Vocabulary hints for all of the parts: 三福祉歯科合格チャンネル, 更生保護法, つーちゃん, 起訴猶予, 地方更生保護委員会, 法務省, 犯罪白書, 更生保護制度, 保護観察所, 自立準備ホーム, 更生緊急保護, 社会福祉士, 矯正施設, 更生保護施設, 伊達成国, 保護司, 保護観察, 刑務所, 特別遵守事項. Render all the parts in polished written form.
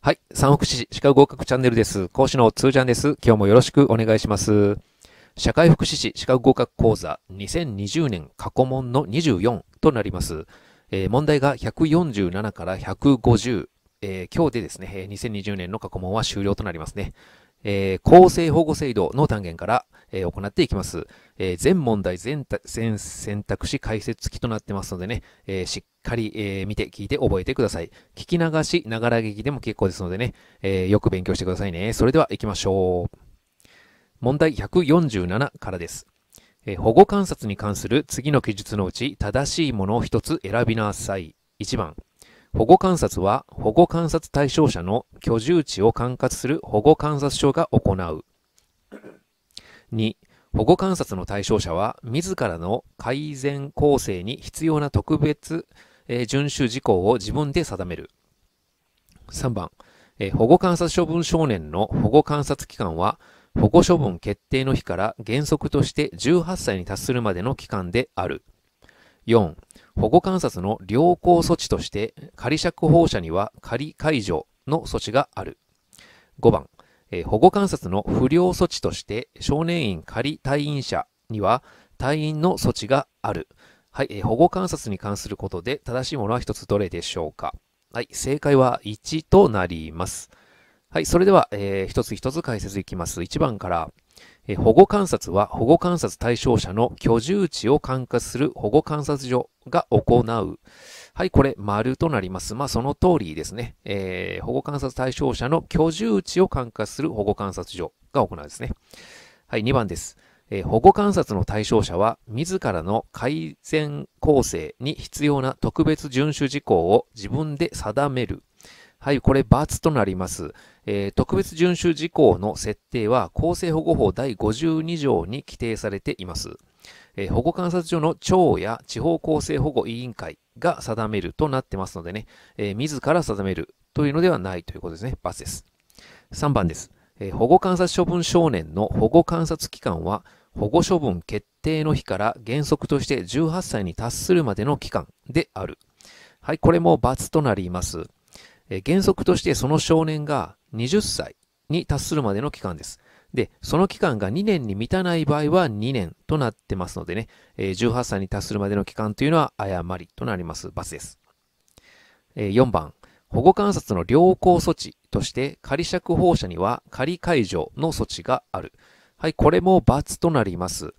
はい、三福祉歯科合格チャンネルです。講師のつーちゃんです。今日もよろしくお願いします。社会福祉士歯科合格講座2020年過去問の24となります。問題が147から150。今日でですね、2020年の過去問は終了となりますね。更生保護制度の単元から、行っていきます。全問題全選択肢解説付きとなってますのでね、しっかり、見て聞いて覚えてください。聞き流しながら聞きでも結構ですのでね、よく勉強してくださいね。それでは行きましょう。問題147からです。保護観察に関する次の記述のうち正しいものを一つ選びなさい。1番。保護観察は保護観察対象者の居住地を管轄する保護観察所が行う。2. 保護観察の対象者は自らの改善構成に必要な特別遵守事項を自分で定める。3番、保護観察処分少年の保護観察期間は保護処分決定の日から原則として18歳に達するまでの期間である。4. 保護観察の良好措置として仮釈放者には仮解除の措置がある。5番、保護観察の不良措置として少年院仮退院者には退院の措置がある。はい、保護観察に関することで正しいものは一つどれでしょうか。はい、正解は1となります。はい、それでは、一つ一つ解説いきます。1番から、保護観察は保護観察対象者の居住地を管轄する保護観察所が行う。はい、これ、丸となります。まあ、その通りですね。保護観察対象者の居住地を管轄する保護観察所が行うですね。はい、2番です。保護観察の対象者は、自らの改善構成に必要な特別遵守事項を自分で定める。はい、これ、×となります。特別遵守事項の設定は、更生保護法第52条に規定されています。保護観察所の庁や地方更生保護委員会が定めるとなってますのでね、自ら定めるというのではないということですね。×です。3番です。保護観察処分少年の保護観察期間は、保護処分決定の日から原則として18歳に達するまでの期間である。はい、これも×となります。原則としてその少年が20歳に達するまでの期間です。で、その期間が2年に満たない場合は2年となってますのでね、18歳に達するまでの期間というのは誤りとなります。×です。4番、保護観察の良好措置として仮釈放者には仮解除の措置がある。はい、これも×となります。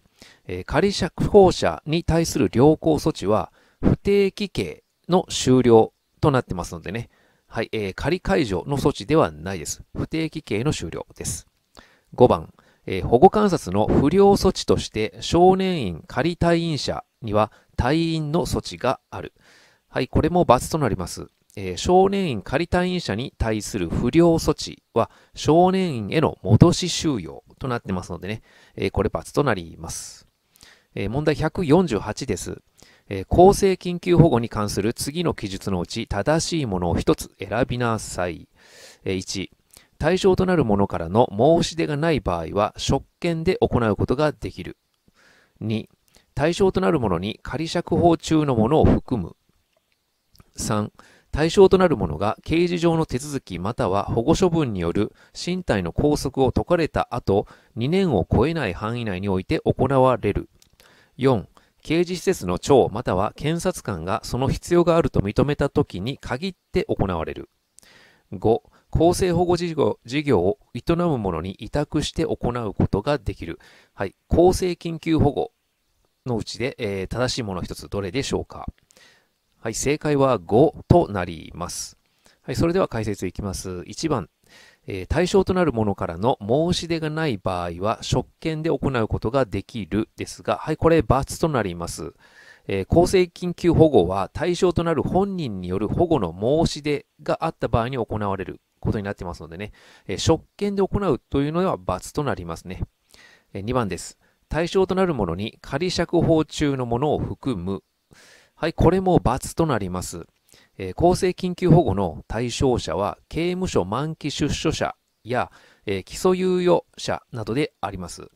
仮釈放者に対する良好措置は不定期刑の終了となってますのでね、はい、仮解除の措置ではないです。不定期刑の終了です。5番、保護観察の不良措置として少年院仮退院者には退院の措置がある。はい、これも×となります。少年院仮退院者に対する不良措置は少年院への戻し収容となってますのでね、これ×となります。問題148です。更生緊急保護に関する次の記述のうち正しいものを一つ選びなさい。1、対象となるものからの申し出がない場合は職権で行うことができる。2、対象となるものに仮釈放中のものを含む。3、対象となるものが刑事上の手続きまたは保護処分による身体の拘束を解かれた後、2年を超えない範囲内において行われる。4、刑事施設の長または検察官がその必要があると認めたときに限って行われる。5、更生保護事業を営む者に委託して行うことができる。はい、更生緊急保護のうちで、正しいもの一つどれでしょうか。はい、正解は5となります。はい、それでは解説いきます。1番、対象となるものからの申し出がない場合は職権で行うことができるですが、はい、これ×となります。更生緊急保護は対象となる本人による保護の申し出があった場合に行われることになってますのでね、職権で行うというのは×となりますね。2番です。対象となるものに仮釈放中のものを含む。はい、これも×となります。更生緊急保護の対象者は刑務所満期出所者や、起訴猶予者などであります。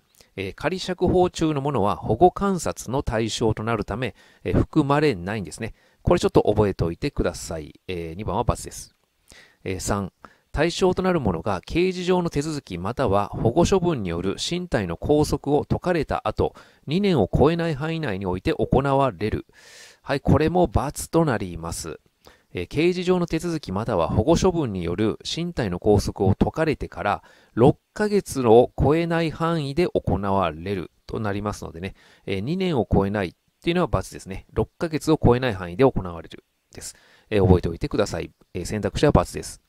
仮釈放中のものは保護観察の対象となるため、含まれないんですね。これちょっと覚えておいてください。2番は×です。3、対象となる者が刑事上の手続きまたは保護処分による身体の拘束を解かれた後、2年を超えない範囲内において行われる。はい、これも罰となります。刑事上の手続きまたは保護処分による身体の拘束を解かれてから6ヶ月を超えない範囲で行われるとなりますのでね、2年を超えないっていうのは罰ですね。6ヶ月を超えない範囲で行われるです。覚えておいてください。選択肢は×です。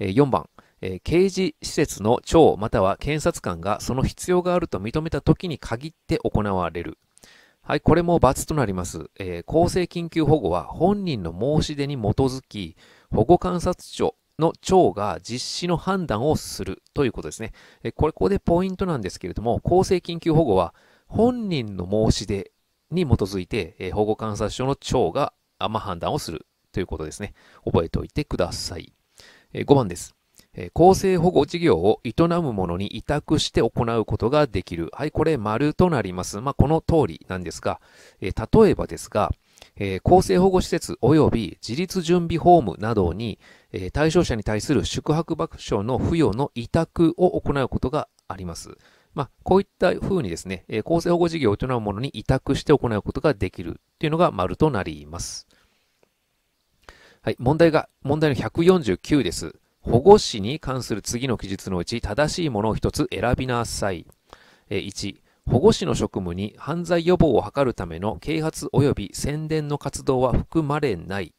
4番、刑事施設の長または検察官がその必要があると認めた時に限って行われる。はい、これも罰となります。公正緊急保護は本人の申し出に基づき、保護観察所の長が実施の判断をするということですね。ここでポイントなんですけれども、公正緊急保護は本人の申し出に基づいて、保護観察所の長が判断をするということですね。覚えておいてください。5番です。公正保護事業を営む者に委託して行うことができる。はい、これ、丸となります。この通りなんですが、例えばですが、公正保護施設及び自立準備ホームなどに、対象者に対する宿泊バッジの付与の委託を行うことがあります。こういったふうにですね、公正保護事業を営む者に委託して行うことができるというのが丸となります。はい、問題の149です。保護司に関する次の記述のうち正しいものを一つ選びなさい。1、保護司の職務に犯罪予防を図るための啓発及び宣伝の活動は含まれない。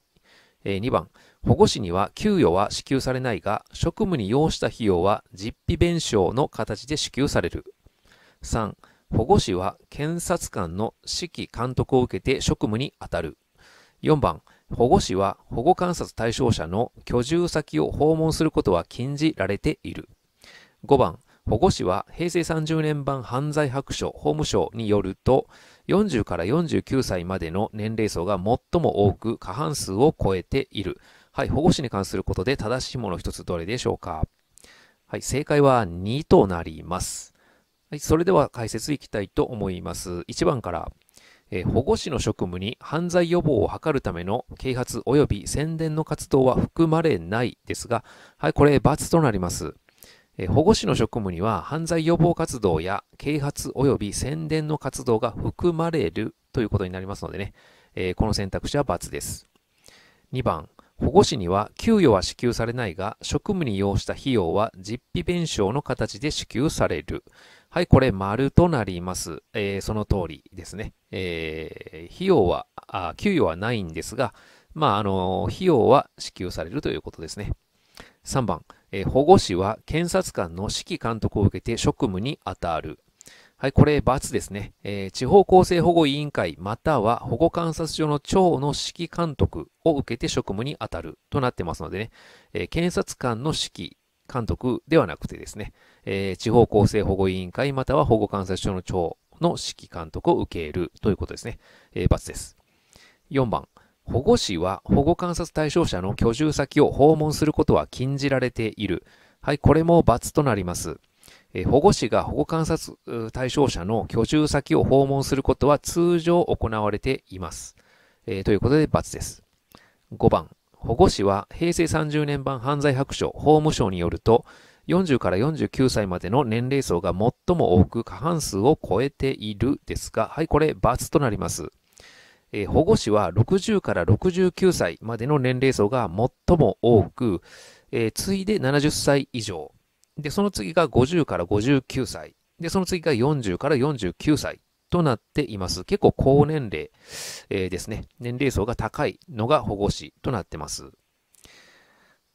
2番、保護司には給与は支給されないが、職務に要した費用は実費弁償の形で支給される。3、保護司は検察官の指揮監督を受けて職務に当たる。4番、保護司は保護観察対象者の居住先を訪問することは禁じられている。5番、保護司は平成30年版犯罪白書法務省によると、40から49歳までの年齢層が最も多く過半数を超えている。はい、保護司に関することで正しいもの一つどれでしょうか。はい、正解は2となります。はい、それでは解説いきたいと思います。1番から。保護司の職務に犯罪予防を図るための啓発及び宣伝の活動は含まれないですが、はい、これ、×となります。保護司の職務には犯罪予防活動や啓発及び宣伝の活動が含まれるということになりますのでね、この選択肢は×です。2番、保護司には給与は支給されないが、職務に要した費用は実費弁償の形で支給される。はい、これ、丸となります。その通りですね。給与はないんですが、費用は支給されるということですね。3番、保護司は検察官の指揮監督を受けて職務に当たる。はい、これ、×ですね。地方公正保護委員会または保護観察所の長の指揮監督を受けて職務に当たるとなってますのでね、検察官の指揮監督ではなくてですね、地方公正保護委員会または保護観察所の長の指揮監督を受けるということですね。×です。4番、保護司は保護観察対象者の居住先を訪問することは禁じられている。はい、これも×となります。保護司が保護観察対象者の居住先を訪問することは通常行われています。ということで×です。5番、保護司は平成30年版犯罪白書法務省によると、40から49歳までの年齢層が最も多く過半数を超えているですが、はい、これ×となります。保護司は60から69歳までの年齢層が最も多く、次いで70歳以上。で、その次が50から59歳。で、その次が40から49歳となっています。結構高年齢、ですね。年齢層が高いのが保護司となってます。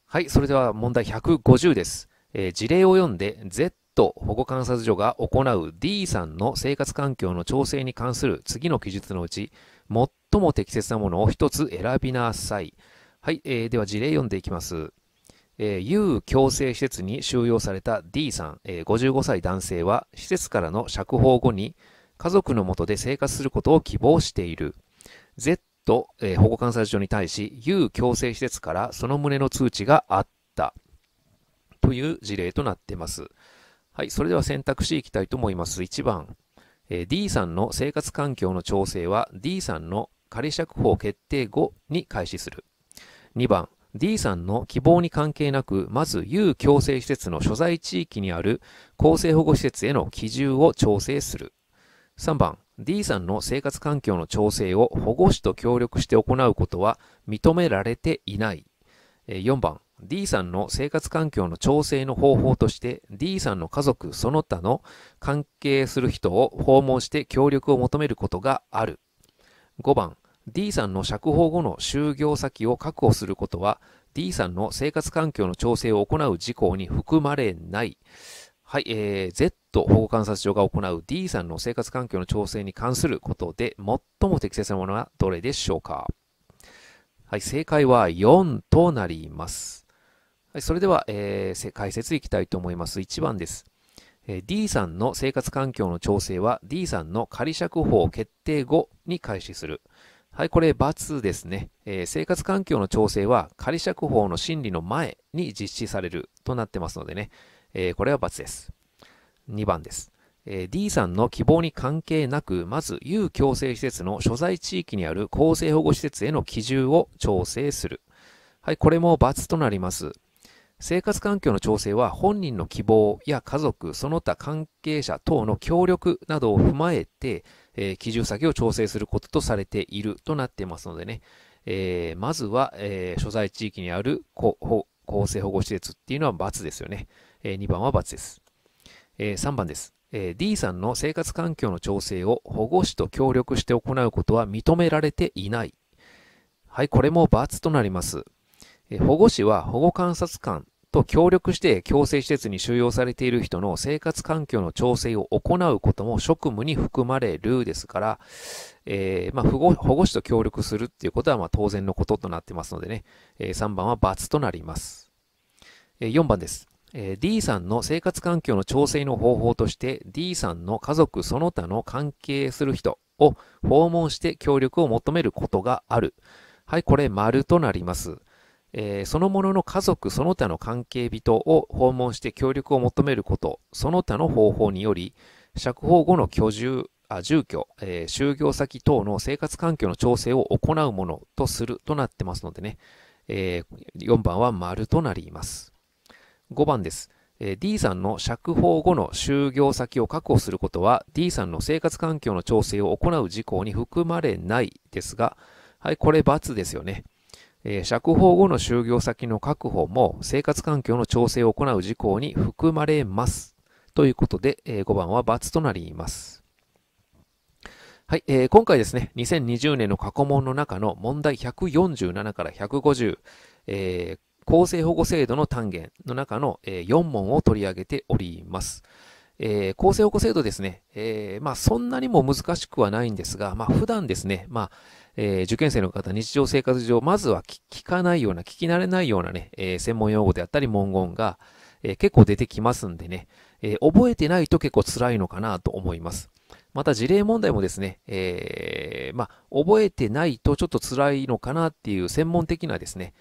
はい、それでは問題150です。事例を読んで Z 保護観察所が行う D さんの生活環境の調整に関する次の記述のうち、最も適切なものを一つ選びなさい。はい、では事例読んでいきます。有強制施設に収容された D さん、55歳男性は施設からの釈放後に家族の下で生活することを希望している。Z、保護観察所に対し有強制施設からその旨の通知があったという事例となっています。はい、それでは選択肢いきたいと思います。1番、D さんの生活環境の調整は D さんの仮釈放決定後に開始する。2番、D さんの希望に関係なく、まず有強制施設の所在地域にある更生保護施設への基準を調整する。3番、D さんの生活環境の調整を保護士と協力して行うことは認められていない。4番、D さんの生活環境の調整の方法として D さんの家族その他の関係する人を訪問して協力を求めることがある。5番、D さんの釈放後の就業先を確保することは D さんの生活環境の調整を行う事項に含まれない。はい、Z 保護観察所が行う D さんの生活環境の調整に関することで最も適切なものはどれでしょうか。はい、正解は4となります。はい、それでは、解説いきたいと思います。1番です。D さんの生活環境の調整は D さんの仮釈放決定後に開始する。はい、これ、×ですね。生活環境の調整は仮釈放の審理の前に実施されるとなってますのでね、これは×です。2番です。D さんの希望に関係なく、まず有強制施設の所在地域にある更生保護施設への基準を調整する。はい、これも×となります。生活環境の調整は本人の希望や家族、その他関係者等の協力などを踏まえて、基準先を調整することとされているとなっていますのでね、まずは、所在地域にある更生保護施設っていうのは×ですよね。2番は×です。3番です。D さんの生活環境の調整を保護士と協力して行うことは認められていない。はい、これも×となります。保護士は保護観察官と協力して矯正施設に収容されている人の生活環境の調整を行うことも職務に含まれるですから、保護士と協力するっていうことは当然のこととなってますのでね、3番は×となります。4番です。D さんの生活環境の調整の方法として D さんの家族その他の関係する人を訪問して協力を求めることがある。はい、これ丸となります。そのものの家族その他の関係人を訪問して協力を求めること、その他の方法により、釈放後の住居、就業先等の生活環境の調整を行うものとするとなってますのでね、4番は丸となります。5番です。D さんの釈放後の就業先を確保することは D さんの生活環境の調整を行う事項に含まれないですが、はい、これ×ですよね。釈放後の就業先の確保も生活環境の調整を行う事項に含まれます。ということで、5番は×となります。はい、今回ですね、2020年の過去問の中の問題147から150、更生保護制度の単元の中の4問を取り上げております。更生保護制度ですね、そんなにも難しくはないんですが、普段ですね、受験生の方、日常生活上、まずは聞かないような、聞き慣れないようなね、専門用語であったり文言が、結構出てきますんでね、覚えてないと結構辛いのかなと思います。また事例問題もですね、覚えてないとちょっと辛いのかなっていう専門的なですね、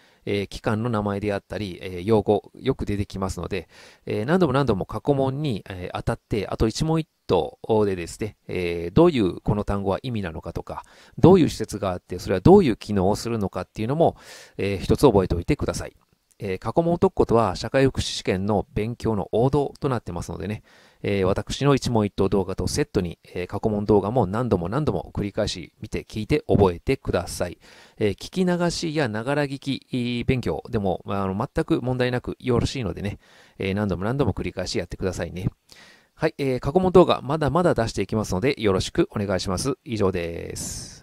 機関の名前であったり、用語、よく出てきますので、何度も何度も過去問に、当たって、あと一問一答でですね、どういうこの単語は意味なのかとか、どういう施設があって、それはどういう機能をするのかっていうのも、一つ覚えておいてください。過去問を解くことは社会福祉試験の勉強の王道となってますのでね、私の一問一答動画とセットに、過去問動画も何度も何度も繰り返し見て聞いて覚えてください。聞き流しやながら聞き勉強でも、全く問題なくよろしいのでね、何度も何度も繰り返しやってくださいね。はい、過去問動画まだまだ出していきますのでよろしくお願いします。以上です。